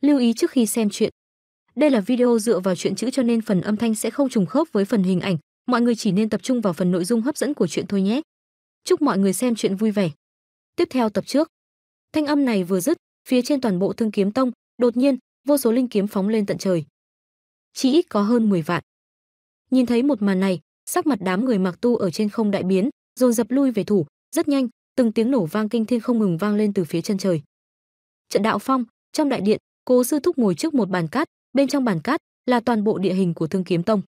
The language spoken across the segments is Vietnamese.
Lưu ý trước khi xem chuyện. Đây là video dựa vào truyện chữ cho nên phần âm thanh sẽ không trùng khớp với phần hình ảnh. Mọi người chỉ nên tập trung vào phần nội dung hấp dẫn của chuyện thôi nhé. Chúc mọi người xem chuyện vui vẻ. Tiếp theo tập trước. Thanh âm này vừa dứt, phía trên toàn bộ Thương Kiếm Tông, đột nhiên, vô số linh kiếm phóng lên tận trời. Chỉ ít có hơn 10 vạn. Nhìn thấy một màn này, sắc mặt đám người Mạc Tu ở trên không đại biến, dồn dập lui về thủ, rất nhanh, từng tiếng nổ vang kinh thiên không ngừng vang lên từ phía chân trời. Trận đạo phong, trong đại điện, Cố Sư Thúc ngồi trước một bàn cát, bên trong bàn cát là toàn bộ địa hình của Thương Kiếm Tông.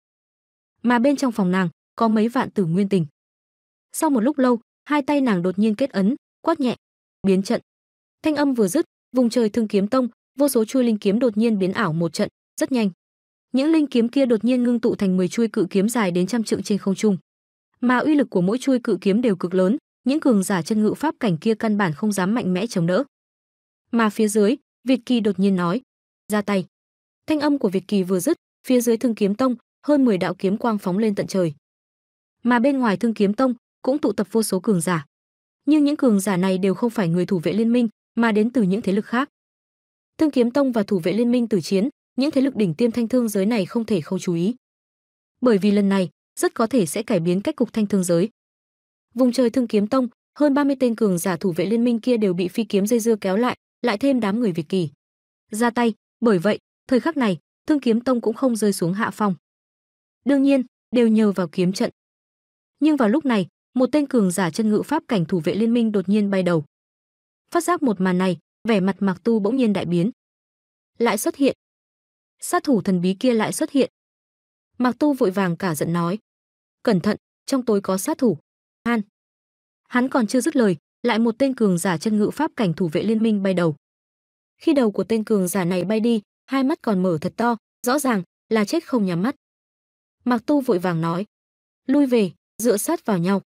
Mà bên trong phòng nàng có mấy vạn tử nguyên tình. Sau một lúc lâu, hai tay nàng đột nhiên kết ấn, quát nhẹ, biến trận. Thanh âm vừa dứt, vùng trời Thương Kiếm Tông, vô số chuôi linh kiếm đột nhiên biến ảo một trận, rất nhanh. Những linh kiếm kia đột nhiên ngưng tụ thành 10 chuôi cự kiếm dài đến trăm trượng trên không trung. Mà uy lực của mỗi chuôi cự kiếm đều cực lớn, những cường giả chân ngự pháp cảnh kia căn bản không dám mạnh mẽ chống đỡ. Mà phía dưới, Việt Kỳ đột nhiên nói, ra tay. Thanh âm của Việt Kỳ vừa dứt, phía dưới Thương Kiếm Tông, hơn 10 đạo kiếm quang phóng lên tận trời. Mà bên ngoài Thương Kiếm Tông cũng tụ tập vô số cường giả. Nhưng những cường giả này đều không phải người thủ vệ liên minh, mà đến từ những thế lực khác. Thương Kiếm Tông và thủ vệ liên minh tử chiến, những thế lực đỉnh tiêm thanh thương giới này không thể không chú ý. Bởi vì lần này, rất có thể sẽ cải biến cách cục thanh thương giới. Vùng trời Thương Kiếm Tông, hơn 30 tên cường giả thủ vệ liên minh kia đều bị phi kiếm dây dưa kéo lại, lại thêm đám người Việt Kỳ. Ra tay, bởi vậy, thời khắc này, Thương Kiếm Tông cũng không rơi xuống hạ phong. Đương nhiên, đều nhờ vào kiếm trận. Nhưng vào lúc này, một tên cường giả chân ngự pháp cảnh thủ vệ liên minh đột nhiên bay đầu. Phát giác một màn này, vẻ mặt Mạc Tu bỗng nhiên đại biến. Lại xuất hiện. Sát thủ thần bí kia lại xuất hiện. Mạc Tu vội vàng cả giận nói: "Cẩn thận, trong tối có sát thủ." Hắn còn chưa dứt lời, lại một tên cường giả chân ngự pháp cảnh thủ vệ liên minh bay đầu. Khi đầu của tên cường giả này bay đi, hai mắt còn mở thật to, rõ ràng là chết không nhắm mắt. Mạc Tu vội vàng nói: "Lui về, dựa sát vào nhau."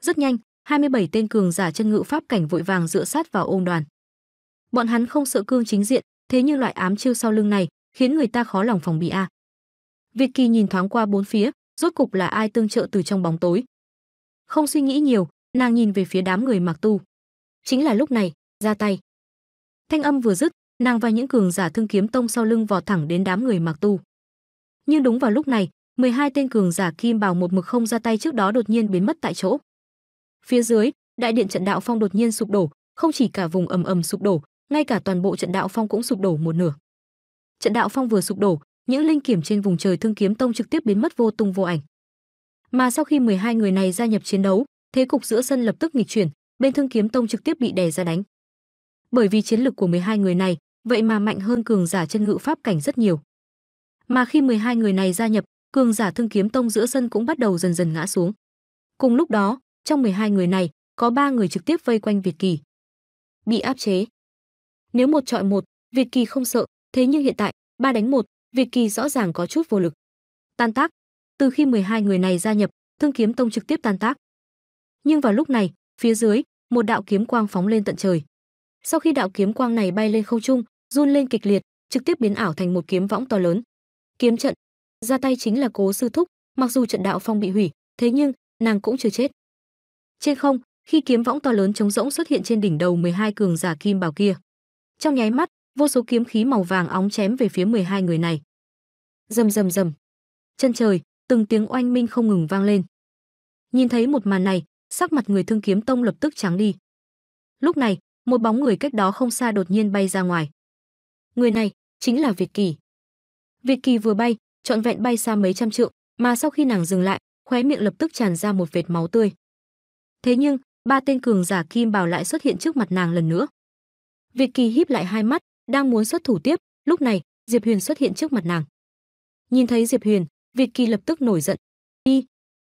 Rất nhanh, 27 tên cường giả chân ngự pháp cảnh vội vàng dựa sát vào ôm đoàn. Bọn hắn không sợ cương chính diện, thế nhưng loại ám chiêu sau lưng này khiến người ta khó lòng phòng bị a. Việt Kỳ nhìn thoáng qua bốn phía, rốt cục là ai tương trợ từ trong bóng tối. Không suy nghĩ nhiều, nàng nhìn về phía đám người Mạc Tu. Chính là lúc này, ra tay. Thanh âm vừa dứt, nàng và những cường giả Thương Kiếm Tông sau lưng vọt thẳng đến đám người Mạc Tu. Nhưng đúng vào lúc này, 12 tên cường giả kim bào một mực không ra tay trước đó đột nhiên biến mất tại chỗ. Phía dưới, đại điện trận đạo phong đột nhiên sụp đổ, không chỉ cả vùng ầm ầm sụp đổ, ngay cả toàn bộ trận đạo phong cũng sụp đổ một nửa. Trận đạo phong vừa sụp đổ, những linh kiếm trên vùng trời Thương Kiếm Tông trực tiếp biến mất vô tung vô ảnh. Mà sau khi 12 người này gia nhập chiến đấu, thế cục giữa sân lập tức nghịch chuyển, bên Thương Kiếm Tông trực tiếp bị đè ra đánh. Bởi vì chiến lực của 12 người này, vậy mà mạnh hơn cường giả chân ngự pháp cảnh rất nhiều. Mà khi 12 người này gia nhập, cường giả Thương Kiếm Tông giữa sân cũng bắt đầu dần dần ngã xuống. Cùng lúc đó, trong 12 người này, có 3 người trực tiếp vây quanh Việt Kỳ. Bị áp chế. Nếu 1 chọi 1, Việt Kỳ không sợ, thế nhưng hiện tại, 3 đánh 1, Việt Kỳ rõ ràng có chút vô lực. Tan tác. Từ khi 12 người này gia nhập, Thương Kiếm Tông trực tiếp tan tác. Nhưng vào lúc này, phía dưới, một đạo kiếm quang phóng lên tận trời. Sau khi đạo kiếm quang này bay lên không trung, run lên kịch liệt, trực tiếp biến ảo thành một kiếm võng to lớn. Kiếm trận. Ra tay chính là Cố Sư Thúc, mặc dù trận đạo phong bị hủy, thế nhưng nàng cũng chưa chết. Trên không, khi kiếm võng to lớn trống rỗng xuất hiện trên đỉnh đầu 12 cường giả kim bào kia. Trong nháy mắt, vô số kiếm khí màu vàng óng chém về phía 12 người này. Rầm rầm rầm. Chân trời, từng tiếng oanh minh không ngừng vang lên. Nhìn thấy một màn này, sắc mặt người Thương Kiếm Tông lập tức trắng đi. Lúc này, một bóng người cách đó không xa đột nhiên bay ra ngoài. Người này chính là Việt Kỳ. Việt Kỳ vừa bay, trọn vẹn bay xa mấy trăm trượng, mà sau khi nàng dừng lại, khóe miệng lập tức tràn ra một vệt máu tươi. Thế nhưng, 3 tên cường giả kim bào lại xuất hiện trước mặt nàng lần nữa. Việt Kỳ híp lại hai mắt, đang muốn xuất thủ tiếp, lúc này, Diệp Huyền xuất hiện trước mặt nàng. Nhìn thấy Diệp Huyền, Việt Kỳ lập tức nổi giận.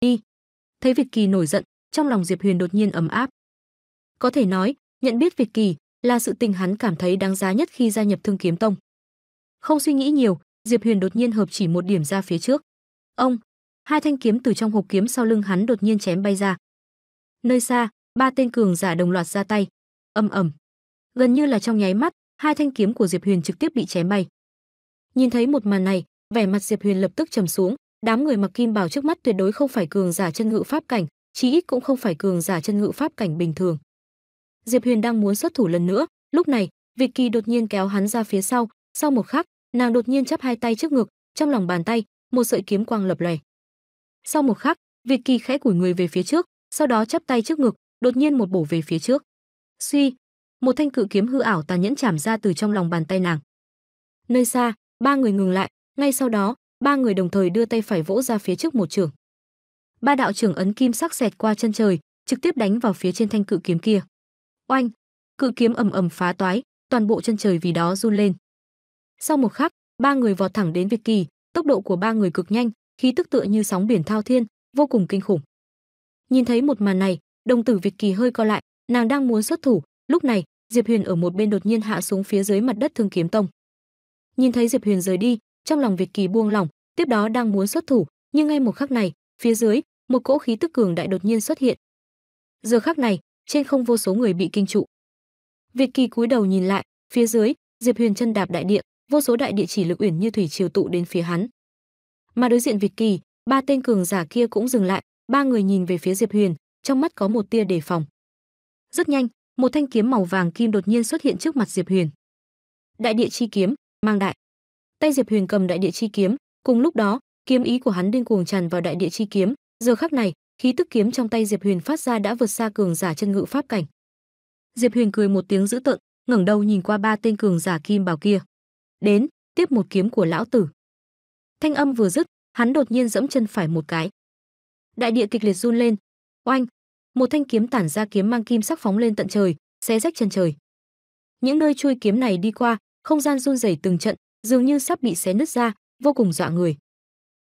Đi. Thấy Việt Kỳ nổi giận, trong lòng Diệp Huyền đột nhiên ấm áp. Có thể nói, nhận biết Việt Kỳ là sự tình hắn cảm thấy đáng giá nhất khi gia nhập Thương Kiếm Tông. Không suy nghĩ nhiều, Diệp Huyền đột nhiên hợp chỉ một điểm ra phía trước. Ông, 2 thanh kiếm từ trong hộp kiếm sau lưng hắn đột nhiên chém bay ra. Nơi xa, 3 tên cường giả đồng loạt ra tay. Ầm ầm. Gần như là trong nháy mắt, 2 thanh kiếm của Diệp Huyền trực tiếp bị chém bay. Nhìn thấy một màn này, vẻ mặt Diệp Huyền lập tức trầm xuống, đám người mặc kim bào trước mắt tuyệt đối không phải cường giả chân ngự pháp cảnh, chí ít cũng không phải cường giả chân ngự pháp cảnh bình thường. Diệp Huyền đang muốn xuất thủ lần nữa, lúc này, Việt Kỳ đột nhiên kéo hắn ra phía sau, Sau một khắc, nàng đột nhiên chắp hai tay trước ngực, trong lòng bàn tay một sợi kiếm quang lập lòe. Sau một khắc, Việt Kỳ khẽ củi người về phía trước, sau đó chắp tay trước ngực, đột nhiên một bổ về phía trước. Suy, một thanh cự kiếm hư ảo tàn nhẫn chạm ra từ trong lòng bàn tay nàng. Nơi xa, ba người ngừng lại, ngay sau đó, ba người đồng thời đưa tay phải vỗ ra phía trước một chưởng. Ba đạo chưởng ấn kim sắc xẹt qua chân trời, trực tiếp đánh vào phía trên thanh cự kiếm kia. Oanh, cự kiếm ầm ầm phá toái, toàn bộ chân trời vì đó run lên. Sau một khắc, ba người vọt thẳng đến Việt Kỳ, tốc độ của ba người cực nhanh, khí tức tựa như sóng biển thao thiên, vô cùng kinh khủng. Nhìn thấy một màn này, đồng tử Việt Kỳ hơi co lại, nàng đang muốn xuất thủ, lúc này, Diệp Huyền ở một bên đột nhiên hạ xuống phía dưới mặt đất Thương Kiếm Tông. Nhìn thấy Diệp Huyền rời đi, trong lòng Việt Kỳ buông lỏng, tiếp đó đang muốn xuất thủ, nhưng ngay một khắc này, phía dưới, một cỗ khí tức cường đại đột nhiên xuất hiện. Giờ khắc này, trên không vô số người bị kinh trụ. Việt Kỳ cúi đầu nhìn lại, phía dưới, Diệp Huyền chân đạp đại địa, vô số đại địa chỉ lực uyển như thủy triều tụ đến phía hắn. Mà đối diện Việt Kỳ, ba tên cường giả kia cũng dừng lại, ba người nhìn về phía Diệp Huyền, trong mắt có một tia đề phòng. Rất nhanh, một thanh kiếm màu vàng kim đột nhiên xuất hiện trước mặt Diệp Huyền. Đại địa chi kiếm, mang đại. Tay Diệp Huyền cầm đại địa chi kiếm, cùng lúc đó, kiếm ý của hắn điên cuồng tràn vào đại địa chi kiếm, giờ khắc này, khí tức kiếm trong tay Diệp Huyền phát ra đã vượt xa cường giả chân ngự pháp cảnh. Diệp Huyền cười một tiếng dữ tợn, ngẩng đầu nhìn qua ba tên cường giả kim bào kia. Đến, tiếp một kiếm của lão tử. Thanh âm vừa dứt, hắn đột nhiên giẫm chân phải một cái. Đại địa kịch liệt run lên. Oanh, một thanh kiếm tản ra kiếm mang kim sắc phóng lên tận trời, xé rách chân trời. Những nơi chui kiếm này đi qua, không gian run rẩy từng trận, dường như sắp bị xé nứt ra, vô cùng dọa người.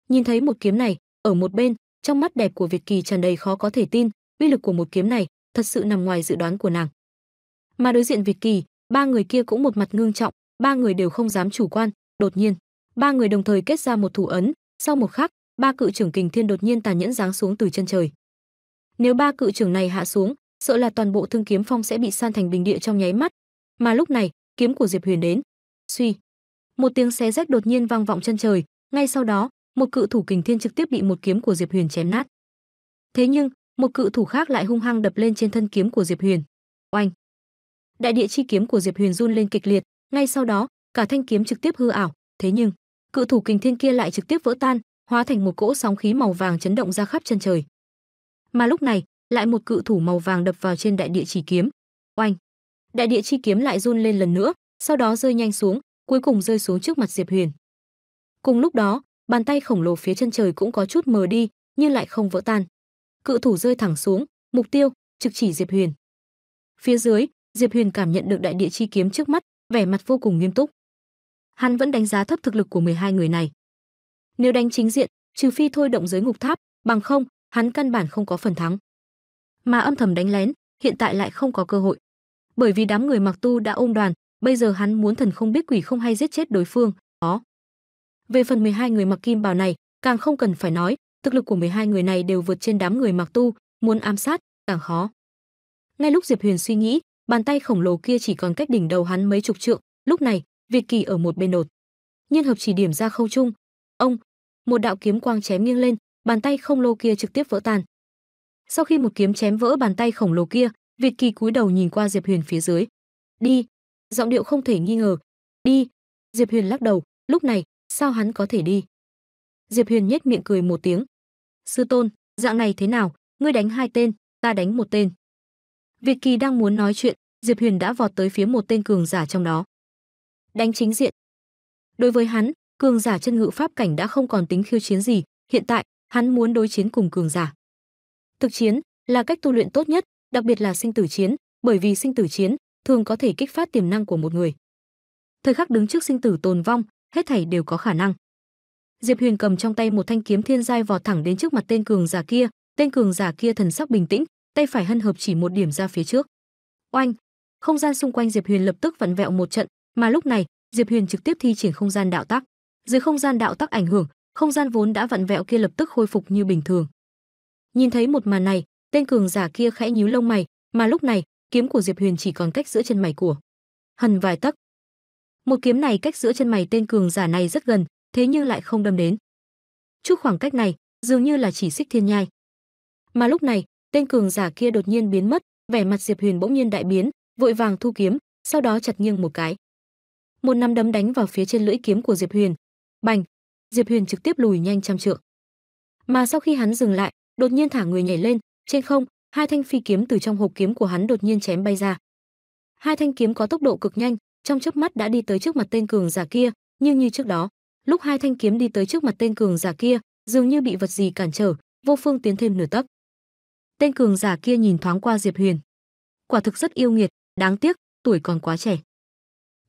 Nhìn thấy một kiếm này, ở một bên, trong mắt đẹp của Việt Kỳ tràn đầy khó có thể tin, uy lực của một kiếm này thật sự nằm ngoài dự đoán của nàng. Mà đối diện Việt Kỳ, ba người kia cũng một mặt ngưng trọng, ba người đều không dám chủ quan, đột nhiên, ba người đồng thời kết ra một thủ ấn, sau một khắc, ba cự trưởng kình thiên đột nhiên tàn nhẫn giáng xuống từ chân trời. Nếu ba cự trưởng này hạ xuống, sợ là toàn bộ Thương Kiếm Phong sẽ bị san thành bình địa trong nháy mắt. Mà lúc này, kiếm của Diệp Huyền đến. Suy, một tiếng xé rách đột nhiên vang vọng chân trời, ngay sau đó, một cự thủ kình thiên trực tiếp bị một kiếm của Diệp Huyền chém nát. Thế nhưng, một cự thủ khác lại hung hăng đập lên trên thân kiếm của Diệp Huyền. Oanh! Đại địa chi kiếm của Diệp Huyền run lên kịch liệt, ngay sau đó, cả thanh kiếm trực tiếp hư ảo, thế nhưng, cự thủ kình thiên kia lại trực tiếp vỡ tan, hóa thành một cỗ sóng khí màu vàng chấn động ra khắp chân trời. Mà lúc này, lại một cự thủ màu vàng đập vào trên đại địa chỉ kiếm. Oanh! Đại địa chi kiếm lại run lên lần nữa, sau đó rơi nhanh xuống, cuối cùng rơi xuống trước mặt Diệp Huyền. Cùng lúc đó, bàn tay khổng lồ phía chân trời cũng có chút mờ đi, nhưng lại không vỡ tan. Cự thủ rơi thẳng xuống, mục tiêu trực chỉ Diệp Huyền. Phía dưới, Diệp Huyền cảm nhận được đại địa chi kiếm trước mắt, vẻ mặt vô cùng nghiêm túc. Hắn vẫn đánh giá thấp thực lực của 12 người này. Nếu đánh chính diện, trừ phi thôi động giới ngục tháp, bằng không, hắn căn bản không có phần thắng. Mà âm thầm đánh lén, hiện tại lại không có cơ hội. Bởi vì đám người Mạc Tu đã ôm đoàn, bây giờ hắn muốn thần không biết quỷ không hay giết chết đối phương, đó. Về phần 12 người mặc kim bào này, càng không cần phải nói, thực lực của 12 người này đều vượt trên đám người Mạc Tu, muốn ám sát, càng khó. Ngay lúc Diệp Huyền suy nghĩ, bàn tay khổng lồ kia chỉ còn cách đỉnh đầu hắn mấy chục trượng, lúc này, Việt Kỳ ở một bên đột nhiên hợp chỉ điểm ra không trung. Ông, một đạo kiếm quang chém nghiêng lên, bàn tay khổng lồ kia trực tiếp vỡ tan. Sau khi một kiếm chém vỡ bàn tay khổng lồ kia, Việt Kỳ cúi đầu nhìn qua Diệp Huyền phía dưới. Đi, giọng điệu không thể nghi ngờ. Đi, Diệp Huyền lắc đầu, lúc này, sao hắn có thể đi? Diệp Huyền nhếch miệng cười một tiếng. Sư tôn, dạng này thế nào, ngươi đánh hai tên, ta đánh một tên. Việt Kỳ đang muốn nói chuyện, Diệp Huyền đã vọt tới phía một tên cường giả trong đó. Đánh chính diện. Đối với hắn, cường giả chân ngự pháp cảnh đã không còn tính khiêu chiến gì, hiện tại, hắn muốn đối chiến cùng cường giả. Thực chiến là cách tu luyện tốt nhất, đặc biệt là sinh tử chiến, bởi vì sinh tử chiến thường có thể kích phát tiềm năng của một người. Thời khắc đứng trước sinh tử tồn vong, hết thảy đều có khả năng. Diệp Huyền cầm trong tay một thanh kiếm thiên giai vọt thẳng đến trước mặt tên cường giả kia, thần sắc bình tĩnh, tay phải hân hợp chỉ một điểm ra phía trước. Oanh, không gian xung quanh Diệp Huyền lập tức vặn vẹo một trận, mà lúc này, Diệp Huyền trực tiếp thi triển không gian đạo tắc. Dưới không gian đạo tắc ảnh hưởng, không gian vốn đã vặn vẹo kia lập tức khôi phục như bình thường. Nhìn thấy một màn này, tên cường giả kia khẽ nhíu lông mày, mà lúc này, kiếm của Diệp Huyền chỉ còn cách giữa chân mày của hắn vài tấc. Một kiếm này cách giữa chân mày tên cường giả này rất gần, thế nhưng lại không đâm đến. Chút khoảng cách này, dường như là chỉ xích thiên nhai. Mà lúc này, tên cường giả kia đột nhiên biến mất, vẻ mặt Diệp Huyền bỗng nhiên đại biến, vội vàng thu kiếm, sau đó chặt nghiêng một cái. một nắm đấm đánh vào phía trên lưỡi kiếm của Diệp Huyền. Bành! Diệp Huyền trực tiếp lùi nhanh trăm trượng. Mà sau khi hắn dừng lại, đột nhiên thả người nhảy lên, trên không, hai thanh phi kiếm từ trong hộp kiếm của hắn đột nhiên chém bay ra. Hai thanh kiếm có tốc độ cực nhanh, trong chớp mắt đã đi tới trước mặt tên cường giả kia, nhưng như trước đó, lúc hai thanh kiếm đi tới trước mặt tên cường giả kia, dường như bị vật gì cản trở, vô phương tiến thêm nửa tấc. Tên cường giả kia nhìn thoáng qua Diệp Huyền. Quả thực rất yêu nghiệt, đáng tiếc, tuổi còn quá trẻ.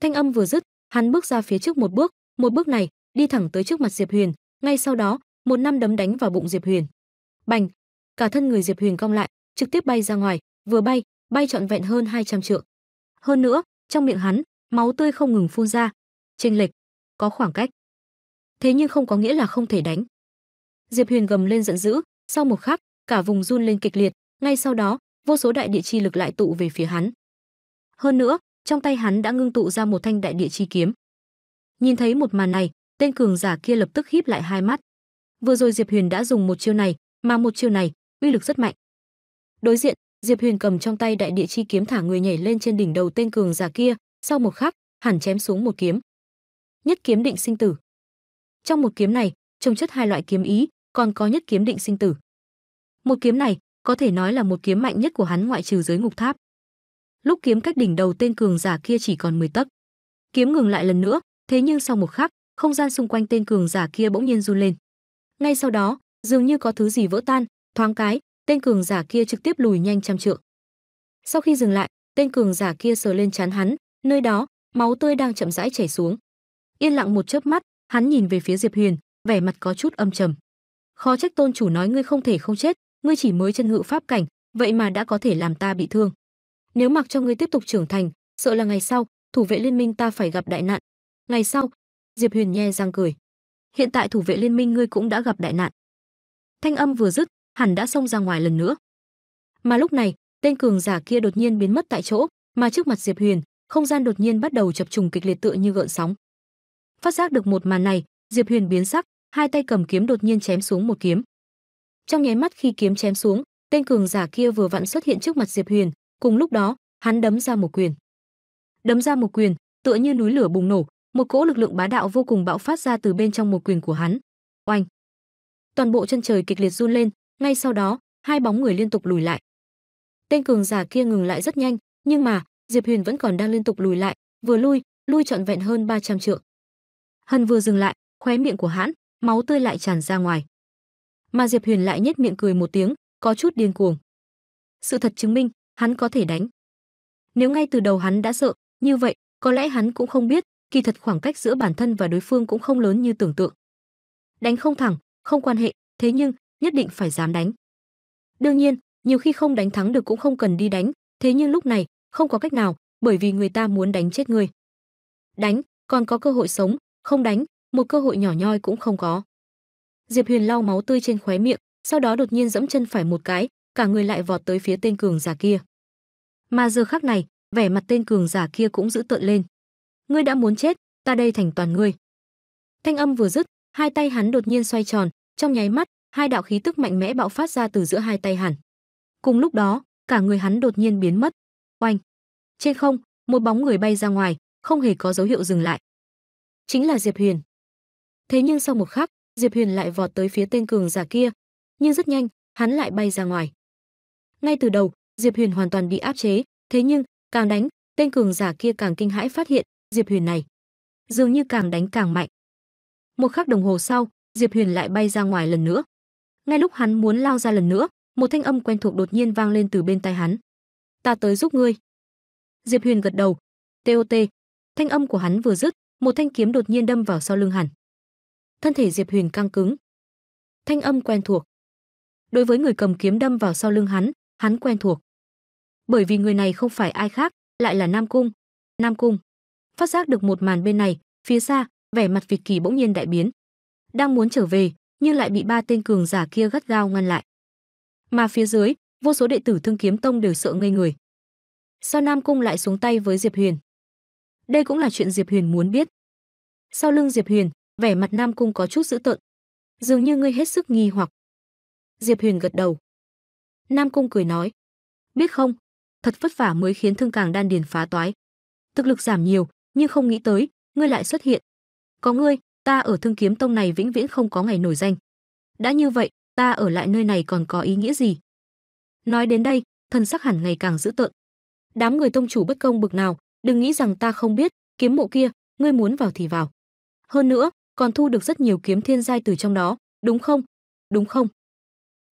Thanh âm vừa dứt, hắn bước ra phía trước một bước này, đi thẳng tới trước mặt Diệp Huyền, ngay sau đó, một nắm đấm đánh vào bụng Diệp Huyền. Bành! Cả thân người Diệp Huyền cong lại, trực tiếp bay ra ngoài, vừa bay, bay trọn vẹn hơn 200 trượng. Hơn nữa, trong miệng hắn, máu tươi không ngừng phun ra. Chênh lệch, có khoảng cách. Thế nhưng không có nghĩa là không thể đánh. Diệp Huyền gầm lên giận dữ, sau một khắc, cả vùng run lên kịch liệt, ngay sau đó, vô số đại địa chi lực lại tụ về phía hắn. Hơn nữa, trong tay hắn đã ngưng tụ ra một thanh đại địa chi kiếm. Nhìn thấy một màn này, tên cường giả kia lập tức híp lại hai mắt. Vừa rồi Diệp Huyền đã dùng một chiêu này, mà một chiêu này uy lực rất mạnh. Đối diện, Diệp Huyền cầm trong tay đại địa chi kiếm thả người nhảy lên trên đỉnh đầu tên cường giả kia, sau một khắc, hẳn chém xuống một kiếm. Nhất kiếm định sinh tử. Trong một kiếm này, trồng chất hai loại kiếm ý, còn có nhất kiếm định sinh tử. Một kiếm này có thể nói là một kiếm mạnh nhất của hắn ngoại trừ giới ngục tháp. Lúc kiếm cách đỉnh đầu tên cường giả kia chỉ còn 10 tấc. Kiếm ngừng lại lần nữa, thế nhưng sau một khắc, không gian xung quanh tên cường giả kia bỗng nhiên run lên. Ngay sau đó, dường như có thứ gì vỡ tan, thoáng cái, tên cường giả kia trực tiếp lùi nhanh trăm trượng. Sau khi dừng lại, tên cường giả kia sờ lên trán hắn, nơi đó, máu tươi đang chậm rãi chảy xuống. Yên lặng một chớp mắt, hắn nhìn về phía Diệp Huyền, vẻ mặt có chút âm trầm. Khó trách tôn chủ nói ngươi không thể không chết, ngươi chỉ mới chân ngự pháp cảnh, vậy mà đã có thể làm ta bị thương. Nếu mặc cho ngươi tiếp tục trưởng thành, sợ là ngày sau, thủ vệ liên minh ta phải gặp đại nạn. Ngày sau, Diệp Huyền nhe răng cười. Hiện tại thủ vệ liên minh ngươi cũng đã gặp đại nạn. Thanh âm vừa dứt, hắn đã xông ra ngoài lần nữa. Mà lúc này, tên cường giả kia đột nhiên biến mất tại chỗ, mà trước mặt Diệp Huyền, không gian đột nhiên bắt đầu chập trùng kịch liệt tựa như gợn sóng. Phát giác được một màn này, Diệp Huyền biến sắc, hai tay cầm kiếm đột nhiên chém xuống một kiếm. Trong nháy mắt khi kiếm chém xuống, tên cường giả kia vừa vặn xuất hiện trước mặt Diệp Huyền, cùng lúc đó, hắn đấm ra một quyền. Đấm ra một quyền, tựa như núi lửa bùng nổ, một cỗ lực lượng bá đạo vô cùng bạo phát ra từ bên trong một quyền của hắn. Oanh! Toàn bộ chân trời kịch liệt run lên, ngay sau đó, hai bóng người liên tục lùi lại. Tên cường giả kia ngừng lại rất nhanh, nhưng mà, Diệp Huyền vẫn còn đang liên tục lùi lại, vừa lui, lui trọn vẹn hơn 300 trượng. Hắn vừa dừng lại, khóe miệng của hắn, máu tươi lại tràn ra ngoài. Mà Diệp Huyền lại nhếch miệng cười một tiếng, có chút điên cuồng. Sự thật chứng minh, hắn có thể đánh. Nếu ngay từ đầu hắn đã sợ, như vậy, có lẽ hắn cũng không biết, kỳ thật khoảng cách giữa bản thân và đối phương cũng không lớn như tưởng tượng. Đánh không thẳng, không quan hệ, thế nhưng, nhất định phải dám đánh. Đương nhiên, nhiều khi không đánh thắng được cũng không cần đi đánh, thế nhưng lúc này, không có cách nào, bởi vì người ta muốn đánh chết người. Đánh, còn có cơ hội sống, không đánh, một cơ hội nhỏ nhoi cũng không có. Diệp Huyền lau máu tươi trên khóe miệng, sau đó đột nhiên giẫm chân phải một cái, cả người lại vọt tới phía tên cường giả kia. Mà giờ khắc này, vẻ mặt tên cường giả kia cũng dữ tợn lên. Ngươi đã muốn chết, ta đây thành toàn ngươi. Thanh âm vừa dứt, hai tay hắn đột nhiên xoay tròn, trong nháy mắt, hai đạo khí tức mạnh mẽ bạo phát ra từ giữa hai tay hắn. Cùng lúc đó, cả người hắn đột nhiên biến mất. Oanh! Trên không, một bóng người bay ra ngoài, không hề có dấu hiệu dừng lại. Chính là Diệp Huyền. Thế nhưng sau một khắc, Diệp Huyền lại vọt tới phía tên cường giả kia, nhưng rất nhanh, hắn lại bay ra ngoài. Ngay từ đầu, Diệp Huyền hoàn toàn bị áp chế, thế nhưng, càng đánh, tên cường giả kia càng kinh hãi phát hiện, Diệp Huyền này dường như càng đánh càng mạnh. Một khắc đồng hồ sau, Diệp Huyền lại bay ra ngoài lần nữa. Ngay lúc hắn muốn lao ra lần nữa, một thanh âm quen thuộc đột nhiên vang lên từ bên tai hắn. Ta tới giúp ngươi. Diệp Huyền gật đầu. Tot. Thanh âm của hắn vừa dứt, một thanh kiếm đột nhiên đâm vào sau lưng hắn. Thân thể Diệp Huyền căng cứng. Thanh âm quen thuộc. Đối với người cầm kiếm đâm vào sau lưng hắn, hắn quen thuộc. Bởi vì người này không phải ai khác, lại là Nam Cung. Nam Cung. Phát giác được một màn bên này, phía xa, vẻ mặt Việt Kỳ bỗng nhiên đại biến. Đang muốn trở về, nhưng lại bị ba tên cường giả kia gắt gao ngăn lại. Mà phía dưới, vô số đệ tử Thương Kiếm Tông đều sợ ngây người. Sao Nam Cung lại xuống tay với Diệp Huyền? Đây cũng là chuyện Diệp Huyền muốn biết. Sau lưng Diệp Huyền, vẻ mặt Nam Cung có chút dữ tợn. Dường như ngươi hết sức nghi hoặc. Diệp Huyền gật đầu. Nam Cung cười nói. Biết không, thật vất vả mới khiến thương càng đan điền phá toái. Thực lực giảm nhiều, nhưng không nghĩ tới, ngươi lại xuất hiện. Có ngươi, ta ở Thương Kiếm Tông này vĩnh viễn không có ngày nổi danh. Đã như vậy, ta ở lại nơi này còn có ý nghĩa gì? Nói đến đây, thân sắc hẳn ngày càng dữ tợn. Đám người tông chủ bất công bực nào, đừng nghĩ rằng ta không biết, kiếm mộ kia, ngươi muốn vào thì vào. Hơn nữa, còn thu được rất nhiều kiếm thiên giai từ trong đó, đúng không? Đúng không?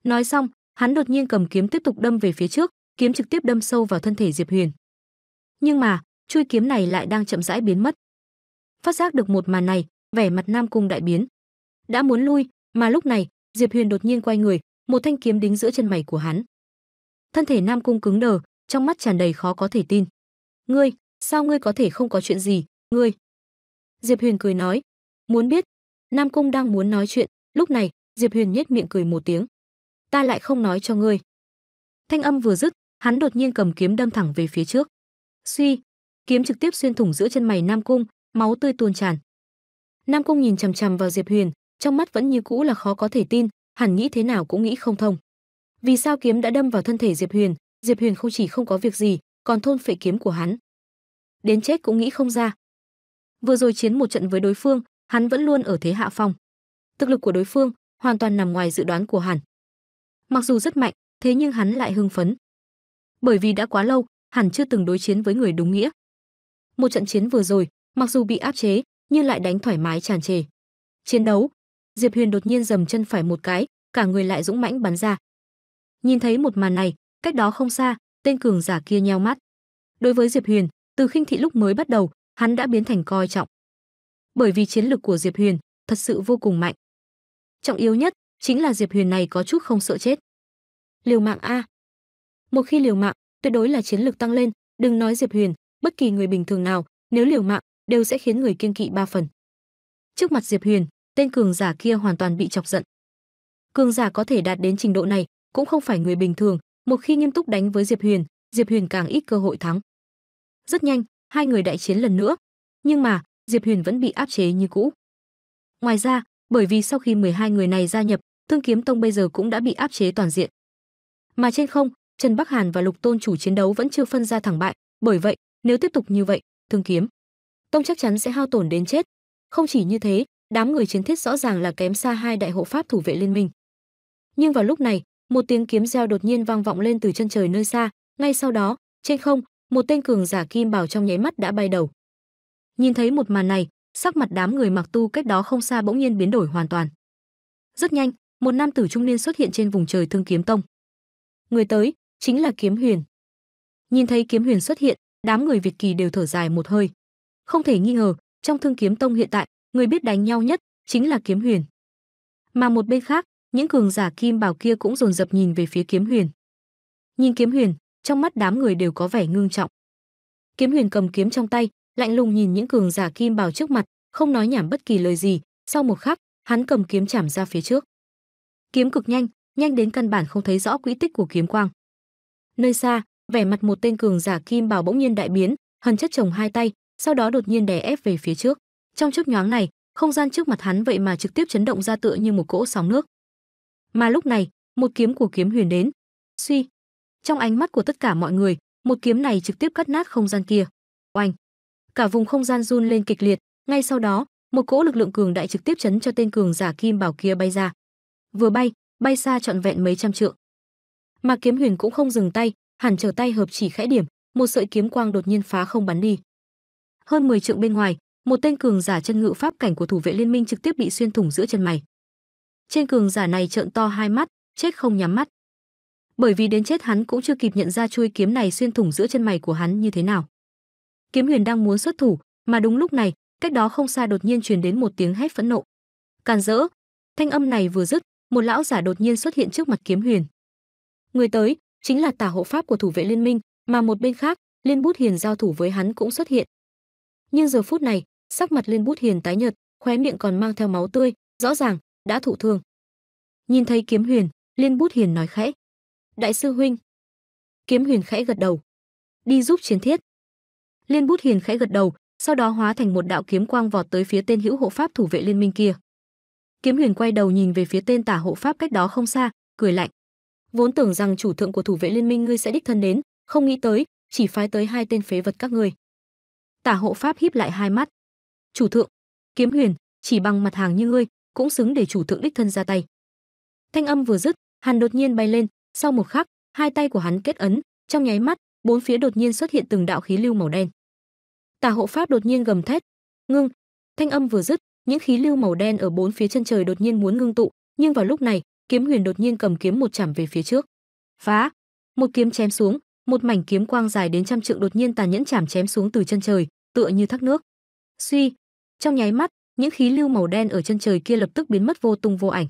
Nói xong, hắn đột nhiên cầm kiếm tiếp tục đâm về phía trước, kiếm trực tiếp đâm sâu vào thân thể Diệp Huyền. Nhưng mà, chuôi kiếm này lại đang chậm rãi biến mất. Phát giác được một màn này, vẻ mặt Nam Cung đại biến. Đã muốn lui, mà lúc này, Diệp Huyền đột nhiên quay người, một thanh kiếm đính giữa chân mày của hắn. Thân thể Nam Cung cứng đờ, trong mắt tràn đầy khó có thể tin. Ngươi, sao ngươi có thể không có chuyện gì, ngươi? Diệp Huyền cười nói, muốn biết. Nam Cung đang muốn nói chuyện, lúc này, Diệp Huyền nhếch miệng cười một tiếng. Ta lại không nói cho ngươi. Thanh âm vừa dứt, hắn đột nhiên cầm kiếm đâm thẳng về phía trước. Suy, kiếm trực tiếp xuyên thủng giữa chân mày Nam Cung, máu tươi tuôn tràn. Nam Cung nhìn chằm chằm vào Diệp Huyền, trong mắt vẫn như cũ là khó có thể tin, hắn nghĩ thế nào cũng nghĩ không thông. Vì sao kiếm đã đâm vào thân thể Diệp Huyền, Diệp Huyền không chỉ không có việc gì, còn thôn phệ kiếm của hắn. Đến chết cũng nghĩ không ra. Vừa rồi chiến một trận với đối phương, hắn vẫn luôn ở thế hạ phong. Thực lực của đối phương hoàn toàn nằm ngoài dự đoán của hắn. Mặc dù rất mạnh, thế nhưng hắn lại hưng phấn. Bởi vì đã quá lâu, hắn chưa từng đối chiến với người đúng nghĩa. Một trận chiến vừa rồi, mặc dù bị áp chế, nhưng lại đánh thoải mái tràn trề. Chiến đấu, Diệp Huyền đột nhiên dầm chân phải một cái, cả người lại dũng mãnh bắn ra. Nhìn thấy một màn này, cách đó không xa, tên cường giả kia nheo mắt. Đối với Diệp Huyền, từ khinh thị lúc mới bắt đầu, hắn đã biến thành coi trọng. Bởi vì chiến lực của Diệp Huyền thật sự vô cùng mạnh. Trọng yếu nhất chính là Diệp Huyền này có chút không sợ chết. Liều mạng a. Một khi liều mạng, tuyệt đối là chiến lực tăng lên, đừng nói Diệp Huyền, bất kỳ người bình thường nào, nếu liều mạng đều sẽ khiến người kiêng kỵ ba phần. Trước mặt Diệp Huyền, tên cường giả kia hoàn toàn bị chọc giận. Cường giả có thể đạt đến trình độ này cũng không phải người bình thường, một khi nghiêm túc đánh với Diệp Huyền càng ít cơ hội thắng. Rất nhanh, hai người đại chiến lần nữa, nhưng mà Diệp Huyền vẫn bị áp chế như cũ. Ngoài ra, bởi vì sau khi 12 người này gia nhập, Thương Kiếm Tông bây giờ cũng đã bị áp chế toàn diện. Mà trên không, Trần Bắc Hàn và Lục Tôn Chủ chiến đấu vẫn chưa phân ra thắng bại, bởi vậy, nếu tiếp tục như vậy, Thương Kiếm Tông chắc chắn sẽ hao tổn đến chết. Không chỉ như thế, đám người chiến thiết rõ ràng là kém xa hai đại hộ pháp thủ vệ liên minh. Nhưng vào lúc này, một tiếng kiếm reo đột nhiên vang vọng lên từ chân trời nơi xa, ngay sau đó, trên không, một tên cường giả kim bào trong nháy mắt đã bay đầu. Nhìn thấy một màn này, sắc mặt đám người Mạc Tu cách đó không xa bỗng nhiên biến đổi hoàn toàn. Rất nhanh, một nam tử trung niên xuất hiện trên vùng trời Thương Kiếm Tông. Người tới chính là Kiếm Huyền. Nhìn thấy Kiếm Huyền xuất hiện, đám người Việt Kỳ đều thở dài một hơi. Không thể nghi ngờ, trong Thương Kiếm Tông hiện tại, người biết đánh nhau nhất chính là Kiếm Huyền. Mà một bên khác, những cường giả kim bào kia cũng dồn dập nhìn về phía Kiếm Huyền. Nhìn Kiếm Huyền, trong mắt đám người đều có vẻ ngưng trọng. Kiếm Huyền cầm kiếm trong tay, lạnh lùng nhìn những cường giả kim bào trước mặt, không nói nhảm bất kỳ lời gì. Sau một khắc, hắn cầm kiếm chạm ra phía trước. Kiếm cực nhanh, nhanh đến căn bản không thấy rõ quỹ tích của kiếm quang. Nơi xa, vẻ mặt một tên cường giả kim bào bỗng nhiên đại biến, hần chất chồng hai tay, sau đó đột nhiên đè ép về phía trước. Trong chớp nhoáng này, không gian trước mặt hắn vậy mà trực tiếp chấn động ra tựa như một cỗ sóng nước. Mà lúc này, một kiếm của Kiếm Huyền đến. Suy, trong ánh mắt của tất cả mọi người, một kiếm này trực tiếp cắt nát không gian kia. Oanh, cả vùng không gian run lên kịch liệt, ngay sau đó, một cỗ lực lượng cường đại trực tiếp chấn cho tên cường giả kim bào kia bay ra. Vừa bay, bay xa trọn vẹn mấy trăm trượng. Mà Kiếm Huyền cũng không dừng tay, hẳn trở tay hợp chỉ khẽ điểm, một sợi kiếm quang đột nhiên phá không bắn đi. Hơn 10 trượng bên ngoài, một tên cường giả chân ngự pháp cảnh của thủ vệ liên minh trực tiếp bị xuyên thủng giữa chân mày. Trên cường giả này trợn to hai mắt, chết không nhắm mắt. Bởi vì đến chết hắn cũng chưa kịp nhận ra chuôi kiếm này xuyên thủng giữa chân mày của hắn như thế nào. Kiếm Huyền đang muốn xuất thủ, mà đúng lúc này, cách đó không xa đột nhiên truyền đến một tiếng hét phẫn nộ. Càn rỡ! Thanh âm này vừa dứt, một lão giả đột nhiên xuất hiện trước mặt Kiếm Huyền. Người tới chính là Tả Hộ Pháp của thủ vệ liên minh, mà một bên khác, Liên Bút Hiền giao thủ với hắn cũng xuất hiện. Nhưng giờ phút này, sắc mặt Liên Bút Hiền tái nhợt, khóe miệng còn mang theo máu tươi, rõ ràng đã thụ thương. Nhìn thấy Kiếm Huyền, Liên Bút Hiền nói khẽ: "Đại sư huynh." Kiếm Huyền khẽ gật đầu: "Đi giúp chiến thiết." Liên Bút Hiền khẽ gật đầu, sau đó hóa thành một đạo kiếm quang vọt tới phía tên Hữu Hộ Pháp thủ vệ liên minh kia. Kiếm Huyền quay đầu nhìn về phía tên Tả Hộ Pháp cách đó không xa, cười lạnh. Vốn tưởng rằng chủ thượng của thủ vệ liên minh ngươi sẽ đích thân đến, không nghĩ tới chỉ phái tới hai tên phế vật các ngươi. Tả Hộ Pháp híp lại hai mắt. Chủ thượng, Kiếm Huyền, chỉ bằng mặt hàng như ngươi cũng xứng để chủ thượng đích thân ra tay. Thanh âm vừa dứt, hắn đột nhiên bay lên, sau một khắc, hai tay của hắn kết ấn, trong nháy mắt, bốn phía đột nhiên xuất hiện từng đạo khí lưu màu đen. Tả Hộ Pháp đột nhiên gầm thét, ngưng. Thanh âm vừa dứt, những khí lưu màu đen ở bốn phía chân trời đột nhiên muốn ngưng tụ, nhưng vào lúc này, Kiếm Huyền đột nhiên cầm kiếm một chạm về phía trước. Phá! Một kiếm chém xuống, một mảnh kiếm quang dài đến trăm trượng đột nhiên tàn nhẫn chạm chém xuống từ chân trời, tựa như thác nước. Suy! Trong nháy mắt, những khí lưu màu đen ở chân trời kia lập tức biến mất vô tung vô ảnh.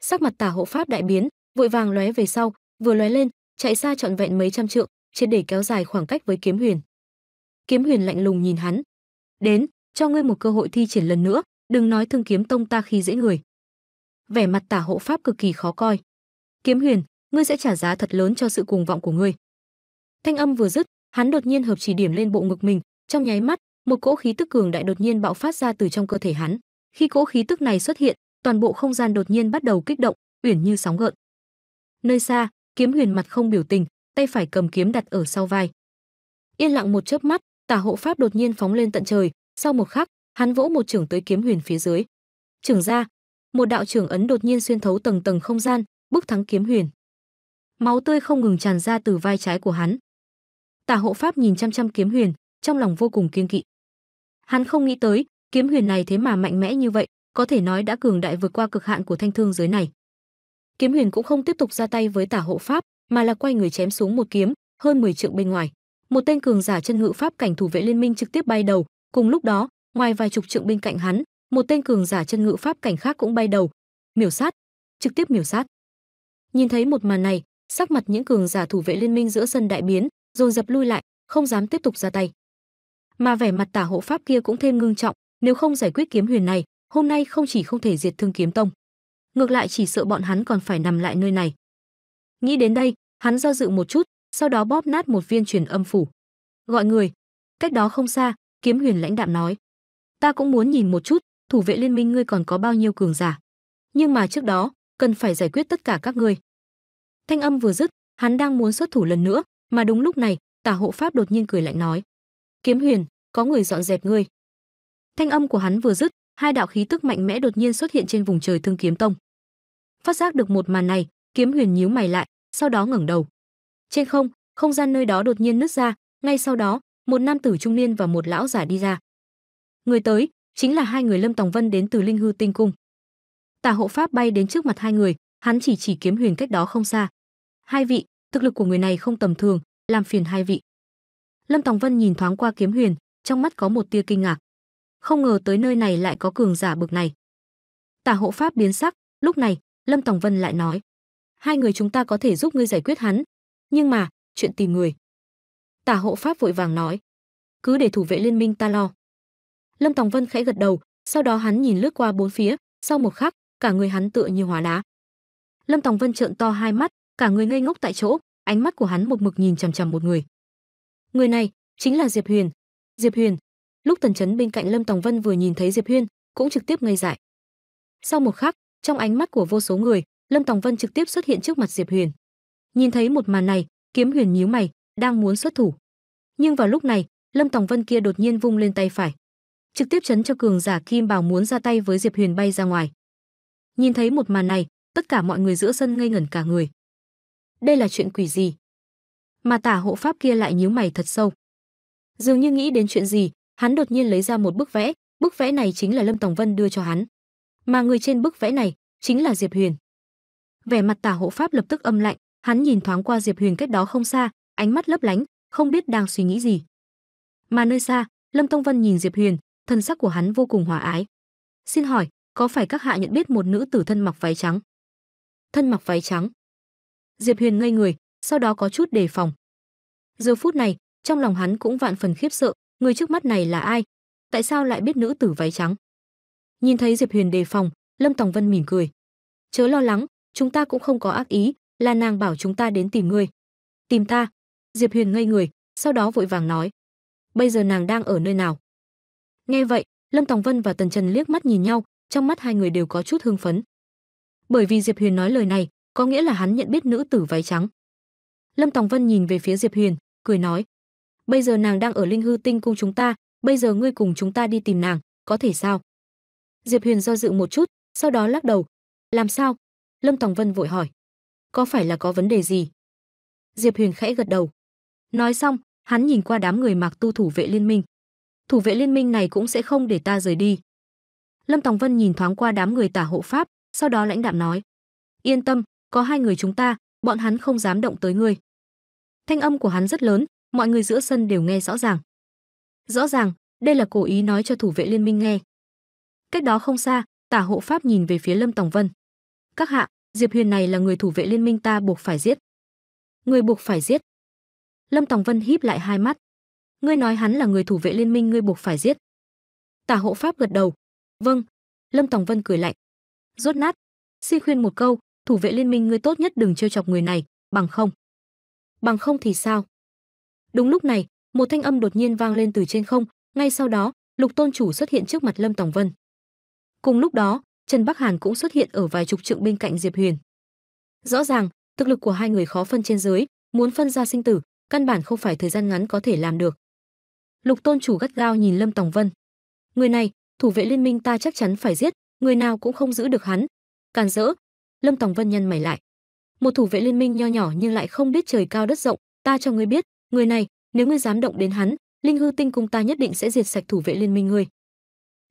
Sắc mặt Tả Hộ Pháp đại biến, vội vàng lóe về sau, vừa lóe lên, chạy xa trọn vẹn mấy trăm trượng, triệt để kéo dài khoảng cách với Kiếm Huyền. Kiếm Huyền lạnh lùng nhìn hắn, "Đến, cho ngươi một cơ hội thi triển lần nữa, đừng nói Thương Kiếm Tông ta khi dễ người." Vẻ mặt Tả Hộ Pháp cực kỳ khó coi. "Kiếm Huyền, ngươi sẽ trả giá thật lớn cho sự cuồng vọng của ngươi." Thanh âm vừa dứt, hắn đột nhiên hợp chỉ điểm lên bộ ngực mình, trong nháy mắt, một cỗ khí tức cường đại đột nhiên bạo phát ra từ trong cơ thể hắn. Khi cỗ khí tức này xuất hiện, toàn bộ không gian đột nhiên bắt đầu kích động, uyển như sóng gợn. Nơi xa, Kiếm Huyền mặt không biểu tình, tay phải cầm kiếm đặt ở sau vai. Yên lặng một chớp mắt, Tả Hộ Pháp đột nhiên phóng lên tận trời, sau một khắc, hắn vỗ một chưởng tới Kiếm Huyền phía dưới. Chưởng ra, một đạo chưởng ấn đột nhiên xuyên thấu tầng tầng không gian, bức thắng Kiếm Huyền. Máu tươi không ngừng tràn ra từ vai trái của hắn. Tả Hộ Pháp nhìn chăm chăm Kiếm Huyền, trong lòng vô cùng kiêng kỵ. Hắn không nghĩ tới, Kiếm Huyền này thế mà mạnh mẽ như vậy, có thể nói đã cường đại vượt qua cực hạn của thanh thương giới này. Kiếm Huyền cũng không tiếp tục ra tay với Tả Hộ Pháp, mà là quay người chém xuống một kiếm, hơn 10 trượng bên ngoài, một tên cường giả chân ngự pháp cảnh thủ vệ liên minh trực tiếp bay đầu, cùng lúc đó, ngoài vài chục trượng bên cạnh hắn, một tên cường giả chân ngự pháp cảnh khác cũng bay đầu, miểu sát, trực tiếp miểu sát. Nhìn thấy một màn này, sắc mặt những cường giả thủ vệ liên minh giữa sân đại biến, dồn dập lui lại, không dám tiếp tục ra tay. Mà vẻ mặt Tả Hộ Pháp kia cũng thêm ngưng trọng, nếu không giải quyết Kiếm Huyền này, hôm nay không chỉ không thể diệt Thương Kiếm Tông, ngược lại chỉ sợ bọn hắn còn phải nằm lại nơi này. Nghĩ đến đây, hắn do dự một chút, sau đó bóp nát một viên truyền âm phủ. Gọi người. Cách đó không xa, Kiếm Huyền lãnh đạm nói: "Ta cũng muốn nhìn một chút, thủ vệ liên minh ngươi còn có bao nhiêu cường giả. Nhưng mà trước đó, cần phải giải quyết tất cả các ngươi." Thanh âm vừa dứt, hắn đang muốn xuất thủ lần nữa, mà đúng lúc này, Tả Hộ Pháp đột nhiên cười lạnh nói: "Kiếm Huyền, có người dọn dẹp ngươi." Thanh âm của hắn vừa dứt, hai đạo khí tức mạnh mẽ đột nhiên xuất hiện trên vùng trời Thương Kiếm Tông. Phát giác được một màn này, Kiếm Huyền nhíu mày lại, sau đó ngẩng đầu. Trên không gian nơi đó đột nhiên nứt ra, ngay sau đó, một nam tử trung niên và một lão giả đi ra. Người tới chính là hai người Lâm Tòng Vân đến từ Linh Hư Tinh Cung. Tả Hộ Pháp bay đến trước mặt hai người, hắn chỉ Kiếm Huyền cách đó không xa. "Hai vị, thực lực của người này không tầm thường, làm phiền hai vị." Lâm Tòng Vân nhìn thoáng qua Kiếm Huyền, trong mắt có một tia kinh ngạc. Không ngờ tới nơi này lại có cường giả bực này. Tả Hộ Pháp biến sắc, lúc này, Lâm Tòng Vân lại nói: "Hai người chúng ta có thể giúp ngươi giải quyết hắn, nhưng mà, chuyện tìm người." Tả Hộ Pháp vội vàng nói: "Cứ để thủ vệ liên minh ta lo." Lâm Tòng Vân khẽ gật đầu, sau đó hắn nhìn lướt qua bốn phía, sau một khắc, cả người hắn tựa như hóa đá. Lâm Tòng Vân trợn to hai mắt, cả người ngây ngốc tại chỗ, ánh mắt của hắn một mực nhìn chằm chằm một người. Người này chính là Diệp Huyền. Diệp Huyền. Lúc Tần Trấn bên cạnh Lâm Tòng Vân vừa nhìn thấy Diệp Huyền, cũng trực tiếp ngây dại. Sau một khắc, trong ánh mắt của vô số người, Lâm Tòng Vân trực tiếp xuất hiện trước mặt Diệp Huyền. Nhìn thấy một màn này, Kiếm Huyền nhíu mày, đang muốn xuất thủ. Nhưng vào lúc này, Lâm Tòng Vân kia đột nhiên vung lên tay phải, trực tiếp chấn cho cường giả Kim Bảo muốn ra tay với Diệp Huyền bay ra ngoài. Nhìn thấy một màn này, tất cả mọi người giữa sân ngây ngẩn cả người. Đây là chuyện quỷ gì? Mà Tả Hộ Pháp kia lại nhíu mày thật sâu. Dường như nghĩ đến chuyện gì, hắn đột nhiên lấy ra một bức vẽ này chính là Lâm Tòng Vân đưa cho hắn. Mà người trên bức vẽ này chính là Diệp Huyền. Vẻ mặt Tả Hộ Pháp lập tức âm lạnh, hắn nhìn thoáng qua Diệp Huyền cách đó không xa, ánh mắt lấp lánh, không biết đang suy nghĩ gì. Mà nơi xa, Lâm Tòng Vân nhìn Diệp Huyền, thân sắc của hắn vô cùng hòa ái. "Xin hỏi, có phải các hạ nhận biết một nữ tử thân mặc váy trắng?" "Thân mặc váy trắng?" Diệp Huyền ngây người, sau đó có chút đề phòng. Giờ phút này, trong lòng hắn cũng vạn phần khiếp sợ, người trước mắt này là ai? Tại sao lại biết nữ tử váy trắng? Nhìn thấy Diệp Huyền đề phòng, Lâm Tòng Vân mỉm cười. "Chớ lo lắng, chúng ta cũng không có ác ý, là nàng bảo chúng ta đến tìm ngươi." "Tìm ta?" Diệp Huyền ngây người, sau đó vội vàng nói. "Bây giờ nàng đang ở nơi nào?" Nghe vậy, Lâm Tòng Vân và Tần Trấn liếc mắt nhìn nhau, trong mắt hai người đều có chút hưng phấn. Bởi vì Diệp Huyền nói lời này, có nghĩa là hắn nhận biết nữ tử váy trắng. Lâm Tòng Vân nhìn về phía Diệp Huyền, cười nói: "Bây giờ nàng đang ở Linh Hư Tinh Cung chúng ta, bây giờ ngươi cùng chúng ta đi tìm nàng, có thể sao? Diệp Huyền do dự một chút, sau đó lắc đầu. Làm sao? Lâm Tòng Vân vội hỏi. Có phải là có vấn đề gì? Diệp Huyền khẽ gật đầu. Nói xong, hắn nhìn qua đám người Mạc Tu thủ vệ liên minh. Thủ vệ liên minh này cũng sẽ không để ta rời đi. Lâm Tòng Vân nhìn thoáng qua đám người Tả Hộ Pháp, sau đó lãnh đạm nói. Yên tâm, có hai người chúng ta, bọn hắn không dám động tới ngươi. Thanh âm của hắn rất lớn, mọi người giữa sân đều nghe rõ ràng. Rõ ràng, đây là cố ý nói cho thủ vệ liên minh nghe. Cách đó không xa, Tả Hộ Pháp nhìn về phía Lâm Tòng Vân. Các hạ, Diệp Huyền này là người thủ vệ liên minh ta buộc phải giết. Người buộc phải giết. Lâm Tòng Vân híp lại hai mắt. Ngươi nói hắn là người thủ vệ liên minh ngươi buộc phải giết. Tả Hộ Pháp gật đầu. Vâng. Lâm Tòng Vân cười lạnh. Rốt nát. Xin khuyên một câu, thủ vệ liên minh ngươi tốt nhất đừng trêu chọc người này, bằng không. Bằng không thì sao? Đúng lúc này, một thanh âm đột nhiên vang lên từ trên không, ngay sau đó, Lục Tôn Chủ xuất hiện trước mặt Lâm Tòng Vân. Cùng lúc đó, Trần Bắc Hàn cũng xuất hiện ở vài chục trượng bên cạnh Diệp Huyền. Rõ ràng, thực lực của hai người khó phân trên dưới, muốn phân ra sinh tử, căn bản không phải thời gian ngắn có thể làm được. Lục Tôn Chủ gắt gao nhìn Lâm Tòng Vân. Người này, thủ vệ liên minh ta chắc chắn phải giết, người nào cũng không giữ được hắn. Càn rỡ. Lâm Tòng Vân nhăn mày lại. Một thủ vệ liên minh nho nhỏ nhưng lại không biết trời cao đất rộng, ta cho ngươi biết, người này, nếu ngươi dám động đến hắn, Linh Hư Tinh Cung ta nhất định sẽ diệt sạch thủ vệ liên minh ngươi.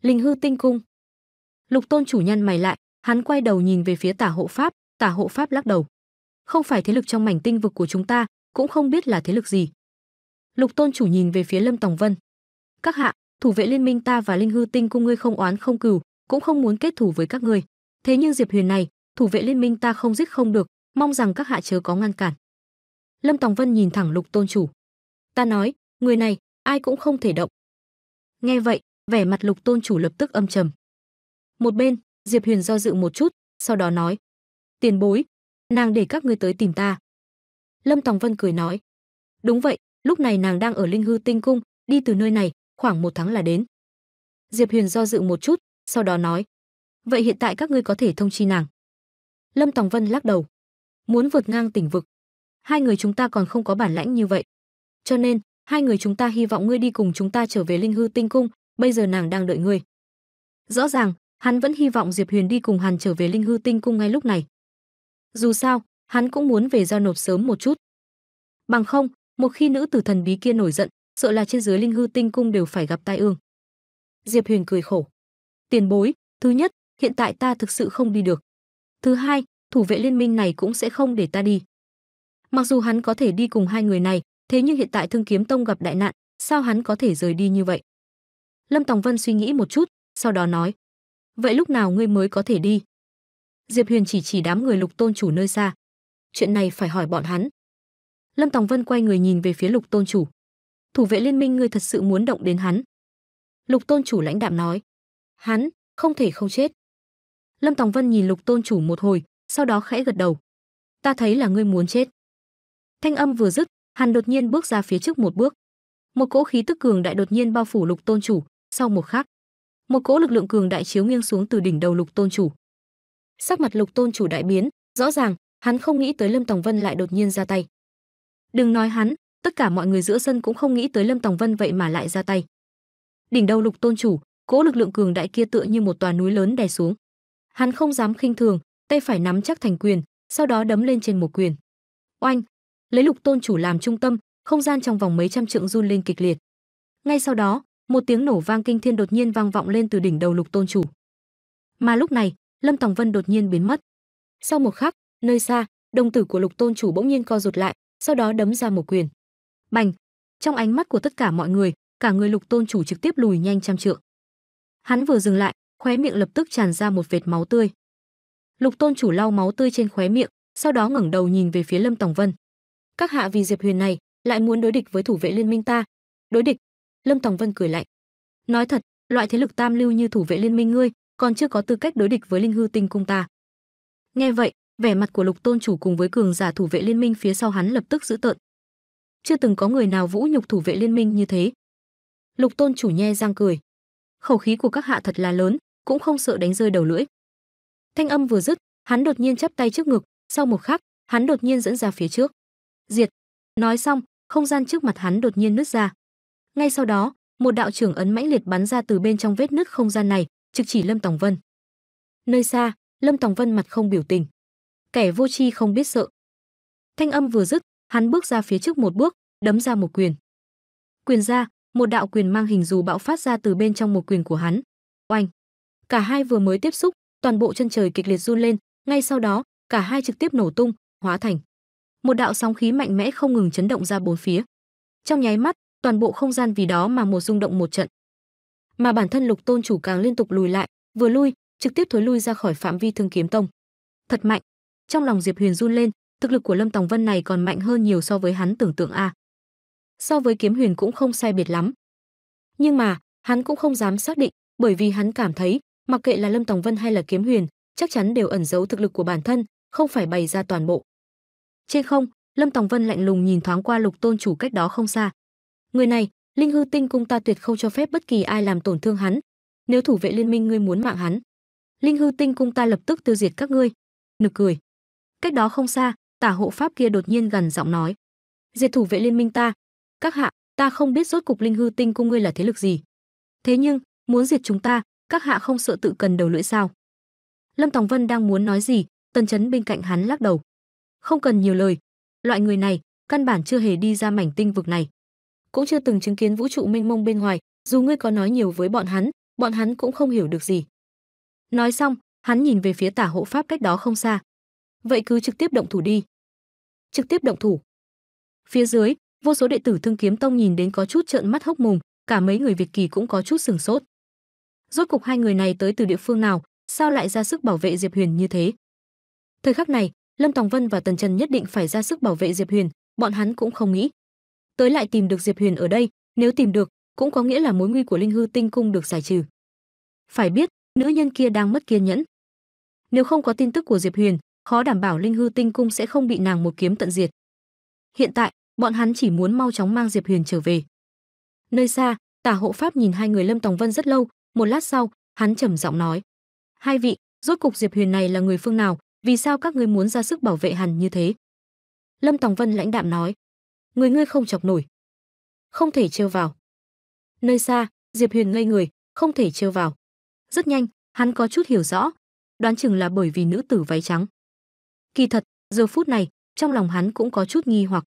Linh Hư Tinh Cung. Lục Tôn Chủ nhăn mày lại, hắn quay đầu nhìn về phía Tả Hộ Pháp, Tả Hộ Pháp lắc đầu. Không phải thế lực trong mảnh tinh vực của chúng ta, cũng không biết là thế lực gì. Lục Tôn Chủ nhìn về phía Lâm Tòng Vân. Các hạ, thủ vệ liên minh ta và Linh Hư Tinh Cung ngươi không oán không cừu, cũng không muốn kết thù với các ngươi. Thế nhưng Diệp Huyền này, thủ vệ liên minh ta không giết không được, mong rằng các hạ chớ có ngăn cản. Lâm Tòng Vân nhìn thẳng Lục Tôn Chủ. Ta nói, người này, ai cũng không thể động. Nghe vậy, vẻ mặt Lục Tôn Chủ lập tức âm trầm. Một bên, Diệp Huyền do dự một chút, sau đó nói. Tiền bối, nàng để các ngươi tới tìm ta. Lâm Tòng Vân cười nói. Đúng vậy, lúc này nàng đang ở Linh Hư Tinh Cung, đi từ nơi này, khoảng 1 tháng là đến. Diệp Huyền do dự một chút, sau đó nói. Vậy hiện tại các ngươi có thể thông chi nàng. Lâm Tòng Vân lắc đầu. Muốn vượt ngang tỉnh vực. Hai người chúng ta còn không có bản lãnh như vậy. Cho nên, hai người chúng ta hy vọng ngươi đi cùng chúng ta trở về Linh Hư Tinh Cung, bây giờ nàng đang đợi ngươi. Rõ ràng, hắn vẫn hy vọng Diệp Huyền đi cùng hắn trở về Linh Hư Tinh Cung ngay lúc này. Dù sao, hắn cũng muốn về giao nộp sớm một chút. Bằng không, một khi nữ tử thần bí kia nổi giận, sợ là trên dưới Linh Hư Tinh Cung đều phải gặp tai ương. Diệp Huyền cười khổ. Tiền bối, thứ nhất, hiện tại ta thực sự không đi được. Thứ hai, thủ vệ liên minh này cũng sẽ không để ta đi. Mặc dù hắn có thể đi cùng hai người này, thế nhưng hiện tại Thương Kiếm Tông gặp đại nạn, sao hắn có thể rời đi như vậy? Lâm Tòng Vân suy nghĩ một chút, sau đó nói. Vậy lúc nào ngươi mới có thể đi? Diệp Huyền chỉ đám người Lục Tôn Chủ nơi xa. Chuyện này phải hỏi bọn hắn. Lâm Tòng Vân quay người nhìn về phía Lục Tôn Chủ. Thủ vệ liên minh ngươi thật sự muốn động đến hắn? Lục Tôn Chủ lãnh đạm nói. Hắn không thể không chết. Lâm Tòng Vân nhìn Lục Tôn Chủ một hồi, sau đó khẽ gật đầu. Ta thấy là ngươi muốn chết. Thanh âm vừa dứt, hắn đột nhiên bước ra phía trước một bước. Một cỗ khí tức cường đại đột nhiên bao phủ Lục Tôn Chủ, sau một khắc, một cỗ lực lượng cường đại chiếu nghiêng xuống từ đỉnh đầu Lục Tôn Chủ. Sắc mặt Lục Tôn Chủ đại biến, rõ ràng hắn không nghĩ tới Lâm Tòng Vân lại đột nhiên ra tay. Đừng nói hắn, tất cả mọi người giữa sân cũng không nghĩ tới Lâm Tòng Vân vậy mà lại ra tay. Đỉnh đầu Lục Tôn Chủ, cỗ lực lượng cường đại kia tựa như một tòa núi lớn đè xuống. Hắn không dám khinh thường, tay phải nắm chắc thành quyền, sau đó đấm lên trên một quyền. Oanh! Lấy Lục Tôn Chủ làm trung tâm, không gian trong vòng mấy trăm trượng run lên kịch liệt. Ngay sau đó, một tiếng nổ vang kinh thiên đột nhiên vang vọng lên từ đỉnh đầu Lục Tôn Chủ. Mà lúc này, Lâm Tòng Vân đột nhiên biến mất. Sau một khắc, nơi xa, đồng tử của Lục Tôn Chủ bỗng nhiên co rụt lại, sau đó đấm ra một quyền. Bành! Trong ánh mắt của tất cả mọi người, cả người Lục Tôn Chủ trực tiếp lùi nhanh trăm trượng. Hắn vừa dừng lại, khóe miệng lập tức tràn ra một vệt máu tươi. Lục Tôn Chủ lau máu tươi trên khóe miệng, sau đó ngẩng đầu nhìn về phía Lâm Tòng Vân. Các hạ vì Diệp Huyền này lại muốn đối địch với thủ vệ liên minh ta. Đối địch? Lâm Tòng Vân cười lạnh. Nói thật, loại thế lực tam lưu như thủ vệ liên minh ngươi còn chưa có tư cách đối địch với Linh Hư Tinh Cung ta. Nghe vậy, vẻ mặt của Lục Tôn Chủ cùng với cường giả thủ vệ liên minh phía sau hắn lập tức dữ tợn. Chưa từng có người nào vũ nhục thủ vệ liên minh như thế. Lục Tôn Chủ nhe răng cười. Khẩu khí của các hạ thật là lớn, cũng không sợ đánh rơi đầu lưỡi. Thanh âm vừa dứt, hắn đột nhiên chắp tay trước ngực, sau một khắc, hắn đột nhiên dẫn ra phía trước. Diệt! Nói xong, không gian trước mặt hắn đột nhiên nứt ra. Ngay sau đó, một đạo trưởng ấn mãnh liệt bắn ra từ bên trong vết nứt không gian này, trực chỉ Lâm Tòng Vân. Nơi xa, Lâm Tòng Vân mặt không biểu tình. Kẻ vô tri không biết sợ. Thanh âm vừa dứt, hắn bước ra phía trước một bước, đấm ra một quyền. Quyền ra, một đạo quyền mang hình dù bạo phát ra từ bên trong một quyền của hắn. Oanh! Cả hai vừa mới tiếp xúc, toàn bộ chân trời kịch liệt run lên, ngay sau đó, cả hai trực tiếp nổ tung, hóa thành một đạo sóng khí mạnh mẽ không ngừng chấn động ra bốn phía. Trong nháy mắt, toàn bộ không gian vì đó mà một rung động một trận. Mà bản thân Lục Tôn Chủ càng liên tục lùi lại, vừa lui, trực tiếp thối lui ra khỏi phạm vi Thương Kiếm Tông. Thật mạnh! Trong lòng Diệp Huyền run lên, thực lực của Lâm Tòng Vân này còn mạnh hơn nhiều so với hắn tưởng tượng a. So với Kiếm Huyền cũng không sai biệt lắm. Nhưng mà, hắn cũng không dám xác định, bởi vì hắn cảm thấy, mặc kệ là Lâm Tòng Vân hay là Kiếm Huyền, chắc chắn đều ẩn giấu thực lực của bản thân, không phải bày ra toàn bộ. Trên không, Lâm Tòng Vân lạnh lùng nhìn thoáng qua Lục Tôn Chủ cách đó không xa. Người này, Linh Hư Tinh Cung ta tuyệt không cho phép bất kỳ ai làm tổn thương hắn. Nếu thủ vệ liên minh ngươi muốn mạng hắn, Linh Hư Tinh Cung ta lập tức tiêu diệt các ngươi. Nực cười. Cách đó không xa, Tả Hộ Pháp kia đột nhiên gằn giọng nói: "Diệt thủ vệ liên minh ta, các hạ, ta không biết rốt cục Linh Hư Tinh Cung ngươi là thế lực gì. Thế nhưng, muốn diệt chúng ta, các hạ không sợ tự cần đầu lưỡi sao?" Lâm Tòng Vân đang muốn nói gì, Tần Trấn bên cạnh hắn lắc đầu. Không cần nhiều lời, loại người này căn bản chưa hề đi ra mảnh tinh vực này, cũng chưa từng chứng kiến vũ trụ mênh mông bên ngoài, dù ngươi có nói nhiều với bọn hắn cũng không hiểu được gì. Nói xong, hắn nhìn về phía Tả Hộ Pháp cách đó không xa. Vậy cứ trực tiếp động thủ đi. Trực tiếp động thủ. Phía dưới, vô số đệ tử Thương Kiếm Tông nhìn đến có chút trợn mắt hốc mồm, cả mấy người Việt Kỳ cũng có chút sửng sốt. Rốt cục hai người này tới từ địa phương nào, sao lại ra sức bảo vệ Diệp Huyền như thế? Thời khắc này, Lâm Tòng Vân và Tần Trấn nhất định phải ra sức bảo vệ Diệp Huyền, bọn hắn cũng không nghĩ tới lại tìm được Diệp Huyền ở đây, nếu tìm được, cũng có nghĩa là mối nguy của Linh Hư Tinh Cung được giải trừ. Phải biết, nữ nhân kia đang mất kiên nhẫn. Nếu không có tin tức của Diệp Huyền, khó đảm bảo Linh Hư Tinh Cung sẽ không bị nàng một kiếm tận diệt. Hiện tại, bọn hắn chỉ muốn mau chóng mang Diệp Huyền trở về. Nơi xa, Tả Hộ Pháp nhìn hai người Lâm Tòng Vân rất lâu, một lát sau, hắn trầm giọng nói: "Hai vị, rốt cục Diệp Huyền này là người phương nào, vì sao các ngươi muốn ra sức bảo vệ hắn như thế?" Lâm Tòng Vân lãnh đạm nói: "Người ngươi không chọc nổi, không thể trêu vào." Nơi xa, Diệp Huyền ngây người, không thể trêu vào. Rất nhanh, hắn có chút hiểu rõ, đoán chừng là bởi vì nữ tử váy trắng. Kỳ thật, giờ phút này, trong lòng hắn cũng có chút nghi hoặc.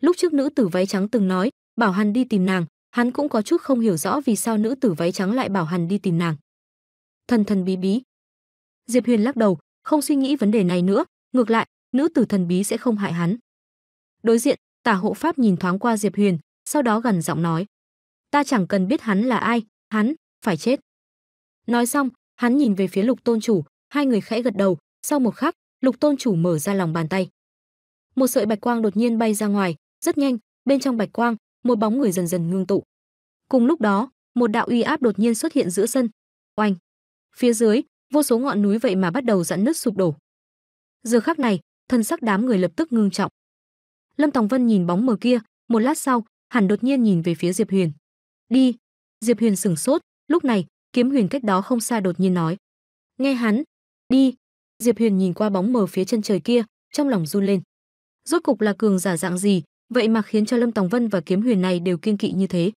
Lúc trước nữ tử váy trắng từng nói, bảo hắn đi tìm nàng, hắn cũng có chút không hiểu rõ vì sao nữ tử váy trắng lại bảo hắn đi tìm nàng. Thần bí bí. Diệp Huyền lắc đầu, không suy nghĩ vấn đề này nữa, ngược lại, nữ tử thần bí sẽ không hại hắn. Đối diện, Tả Hộ Pháp nhìn thoáng qua Diệp Huyền, sau đó gằn giọng nói: "Ta chẳng cần biết hắn là ai, hắn phải chết." Nói xong, hắn nhìn về phía Lục Tôn Chủ, hai người khẽ gật đầu, sau một khắc, Lục Tôn Chủ mở ra lòng bàn tay. Một sợi bạch quang đột nhiên bay ra ngoài, rất nhanh, bên trong bạch quang, một bóng người dần dần ngưng tụ. Cùng lúc đó, một đạo uy áp đột nhiên xuất hiện giữa sân. Oanh! Phía dưới, vô số ngọn núi vậy mà bắt đầu rạn nứt sụp đổ. Giờ khắc này, thân sắc đám người lập tức ngưng trọng. Lâm Tòng Vân nhìn bóng mờ kia, một lát sau, hắn đột nhiên nhìn về phía Diệp Huyền. "Đi." Diệp Huyền sửng sốt, lúc này, Kiếm Huyền cách đó không xa đột nhiên nói. Nghe hắn, "Đi." Diệp Huyền nhìn qua bóng mờ phía chân trời kia, trong lòng run lên. Rốt cục là cường giả dạng gì, vậy mà khiến cho Lâm Tòng Vân và Kiếm Huyền này đều kiêng kỵ như thế.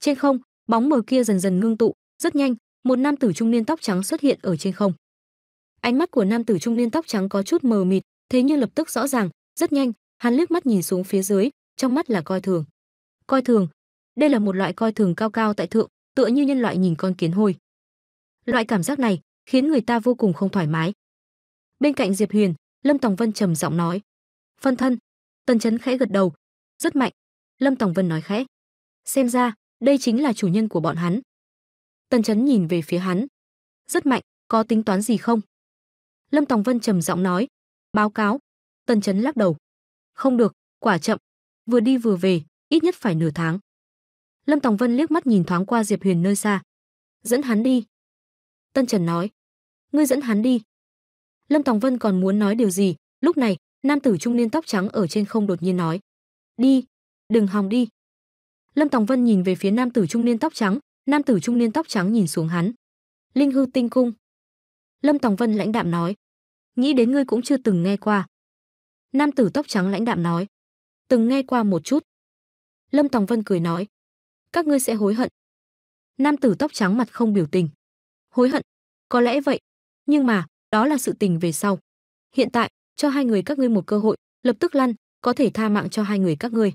Trên không, bóng mờ kia dần dần ngưng tụ, rất nhanh, một nam tử trung niên tóc trắng xuất hiện ở trên không. Ánh mắt của nam tử trung niên tóc trắng có chút mờ mịt, thế nhưng lập tức rõ ràng, rất nhanh, hắn liếc mắt nhìn xuống phía dưới, trong mắt là coi thường. Coi thường, đây là một loại coi thường cao cao tại thượng, tựa như nhân loại nhìn con kiến hôi. Loại cảm giác này khiến người ta vô cùng không thoải mái. Bên cạnh Diệp Huyền, Lâm Tòng Vân trầm giọng nói: "Phân thân." Tần Trấn khẽ gật đầu. "Rất mạnh." Lâm Tòng Vân nói khẽ. "Xem ra, đây chính là chủ nhân của bọn hắn." Tần Trấn nhìn về phía hắn. "Rất mạnh, có tính toán gì không?" Lâm Tòng Vân trầm giọng nói. "Báo cáo." Tần Trấn lắc đầu. "Không được, quả chậm. Vừa đi vừa về, ít nhất phải nửa tháng." Lâm Tòng Vân liếc mắt nhìn thoáng qua Diệp Huyền nơi xa. "Dẫn hắn đi." Tần Trấn nói. "Ngươi dẫn hắn đi." Lâm Tòng Vân còn muốn nói điều gì, lúc này, nam tử trung niên tóc trắng ở trên không đột nhiên nói: "Đi, đừng hòng đi." Lâm Tòng Vân nhìn về phía nam tử trung niên tóc trắng, nam tử trung niên tóc trắng nhìn xuống hắn. "Linh Hư Tinh Cung." Lâm Tòng Vân lãnh đạm nói. "Nghĩ đến ngươi cũng chưa từng nghe qua." Nam tử tóc trắng lãnh đạm nói. "Từng nghe qua một chút." Lâm Tòng Vân cười nói. các ngươi sẽ hối hận. Nam tử tóc trắng mặt không biểu tình. Hối hận? Có lẽ vậy, nhưng mà đó là sự tình về sau. Hiện tại cho hai người các ngươi một cơ hội, lập tức lăn, có thể tha mạng cho hai người các ngươi.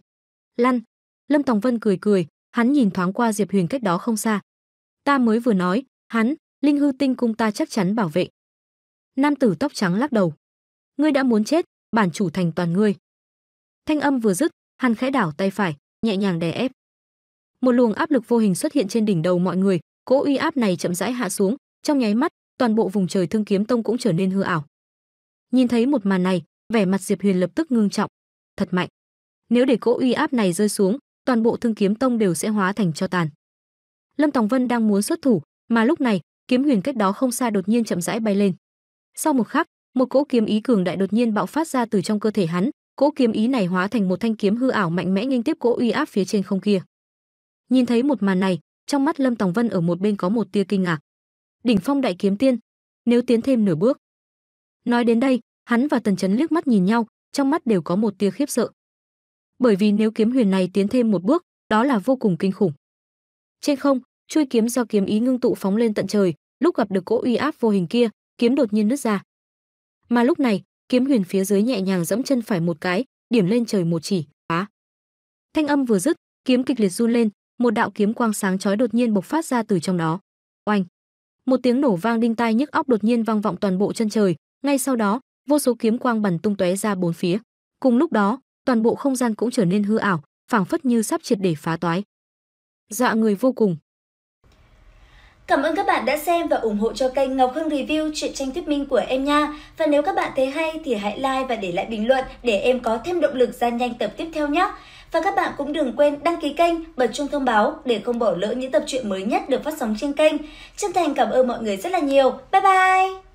Lăn? Lâm Tòng Vân cười cười, hắn nhìn thoáng qua Diệp Huyền cách đó không xa. Ta mới vừa nói, hắn, Linh Hư Tinh Cung ta chắc chắn bảo vệ. Nam tử tóc trắng lắc đầu. Ngươi đã muốn chết, bản chủ thành toàn ngươi. Thanh âm vừa dứt, hắn khẽ đảo tay phải, nhẹ nhàng đè ép. Một luồng áp lực vô hình xuất hiện trên đỉnh đầu mọi người, cỗ uy áp này chậm rãi hạ xuống, trong nháy mắt, toàn bộ vùng trời Thương Kiếm Tông cũng trở nên hư ảo. Nhìn thấy một màn này, vẻ mặt Diệp Huyền lập tức ngưng trọng. Thật mạnh. Nếu để cỗ uy áp này rơi xuống, toàn bộ Thương Kiếm Tông đều sẽ hóa thành tro tàn. Lâm Tòng Vân đang muốn xuất thủ, mà lúc này, Kiếm Huyền cách đó không xa đột nhiên chậm rãi bay lên. Sau một khắc, một cỗ kiếm ý cường đại đột nhiên bạo phát ra từ trong cơ thể hắn, cỗ kiếm ý này hóa thành một thanh kiếm hư ảo mạnh mẽ nghênh tiếp cỗ uy áp phía trên không kia. Nhìn thấy một màn này, trong mắt Lâm Tòng Vân ở một bên có một tia kinh ngạc. Đỉnh phong đại kiếm tiên, nếu tiến thêm nửa bước. Nói đến đây, hắn và Tần Trấn liếc mắt nhìn nhau, trong mắt đều có một tia khiếp sợ. Bởi vì nếu Kiếm Huyền này tiến thêm một bước, đó là vô cùng kinh khủng. Trên không, chuôi kiếm do kiếm ý ngưng tụ phóng lên tận trời, lúc gặp được cỗ uy áp vô hình kia, kiếm đột nhiên nứt ra. Mà lúc này, Kiếm Huyền phía dưới nhẹ nhàng giẫm chân phải một cái, điểm lên trời một chỉ, phá. Thanh âm vừa dứt, kiếm kịch liệt run lên, một đạo kiếm quang sáng chói đột nhiên bộc phát ra từ trong đó. Oanh! Một tiếng nổ vang đinh tai nhức óc đột nhiên vang vọng toàn bộ chân trời, ngay sau đó, vô số kiếm quang bắn tung tóe ra bốn phía. Cùng lúc đó, toàn bộ không gian cũng trở nên hư ảo, phảng phất như sắp triệt để phá toái. Dọa người vô cùng. Cảm ơn các bạn đã xem và ủng hộ cho kênh Ngọc Hương Review truyện tranh thuyết minh của em nha. Và nếu các bạn thấy hay thì hãy like và để lại bình luận để em có thêm động lực ra nhanh tập tiếp theo nhé. Và các bạn cũng đừng quên đăng ký kênh, bật chuông thông báo để không bỏ lỡ những tập truyện mới nhất được phát sóng trên kênh. Chân thành cảm ơn mọi người rất là nhiều. Bye bye!